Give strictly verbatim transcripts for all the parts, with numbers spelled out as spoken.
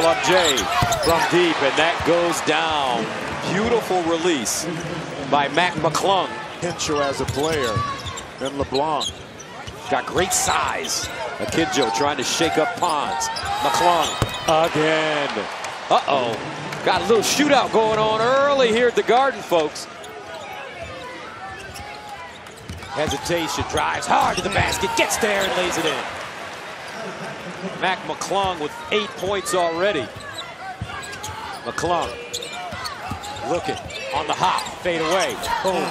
Furlong Jay from deep, and that goes down. Beautiful release by Matt McClung. Akinjo as a player, and LeBlanc. Got great size. Akinjo trying to shake up Ponds. McClung again. Uh-oh. Got a little shootout going on early here at the Garden, folks. Hesitation, drives hard to the basket, gets there and lays it in. Mac McClung with eight points already. McClung looking on the hop, fade away. Boom.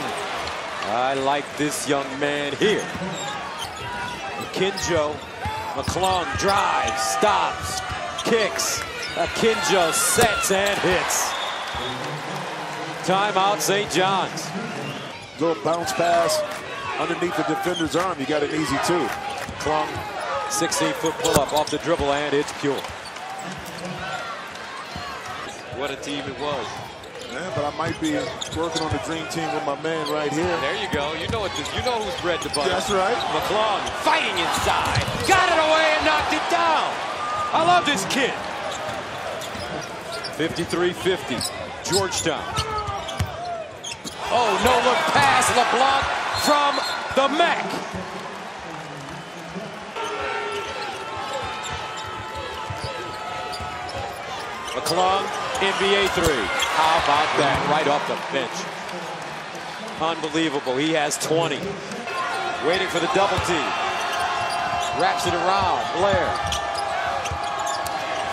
I like this young man here. Akinjo, McClung drives, stops, kicks. Akinjo sets and hits. Timeout, Saint John's. Little bounce pass underneath the defender's arm. You got an easy two. McClung. sixteen-foot pull-up off the dribble, and it's pure. What a team it was. Yeah, but I might be working on the dream team with my man right here. There you go. You know what this, you know who's bread to butter. That's right. McClung fighting inside. Got it away and knocked it down. I love this kid. fifty-three fifty, Georgetown. Oh, no-look pass, LeBlanc from the Mac. McClung, N B A three. How about that? Right off the bench. Unbelievable. He has twenty. Waiting for the double team. Wraps it around. Blair.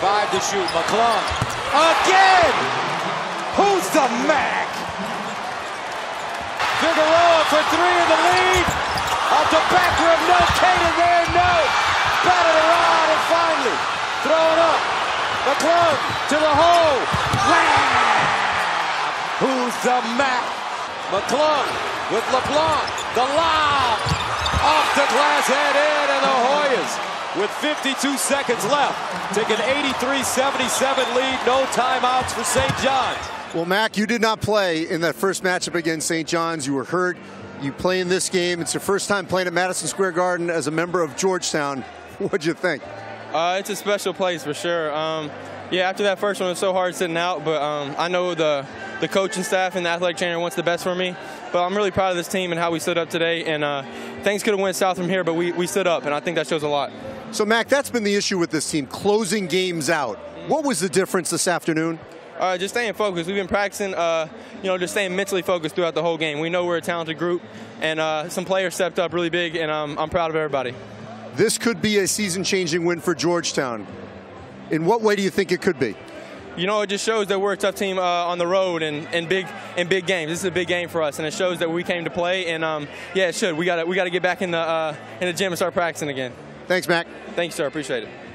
Five to shoot. McClung. Again! Who's the Mac? Figueroa for three in the lead. Off the back rim. No. Cater there. No. Batted around and finally throw it up. McClung to the hole. Wow. Who's the Mac? McClung with LeBlanc. The lob. Off the glass and in, and the Hoyas with fifty-two seconds left. Take an eighty-three seventy-seven lead. No timeouts for Saint John's. Well, Mac, you did not play in that first matchup against Saint John's. You were hurt. You play in this game. It's your first time playing at Madison Square Garden as a member of Georgetown. What'd you think? Uh, it's a special place for sure. Um, yeah, after that first one, it was so hard sitting out, but um, I know the the coaching staff and the athletic trainer wants the best for me. But I'm really proud of this team and how we stood up today. And uh, things could have went south from here, but we, we stood up, and I think that shows a lot. So, Mac, that's been the issue with this team, closing games out. What was the difference this afternoon? Uh, just staying focused. We've been practicing, uh, you know, just staying mentally focused throughout the whole game. We know we're a talented group, and uh, some players stepped up really big, and um, I'm proud of everybody. This could be a season-changing win for Georgetown. In what way do you think it could be? You know, it just shows that we're a tough team uh, on the road and, and big in big games. This is a big game for us, and it shows that we came to play. And um, yeah, it should. We got we got to get back in the uh, in the gym and start practicing again. Thanks, Mac. Thanks, sir. Appreciate it.